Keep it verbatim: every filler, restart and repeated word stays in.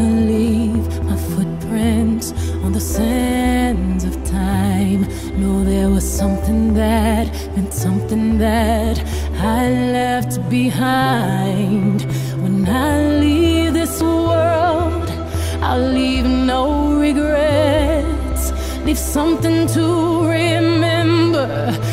wanna leave my footprints on the sands of time. No, there was something that meant something that I left behind. When I leave this world, I'll leave no regrets, leave something to remember.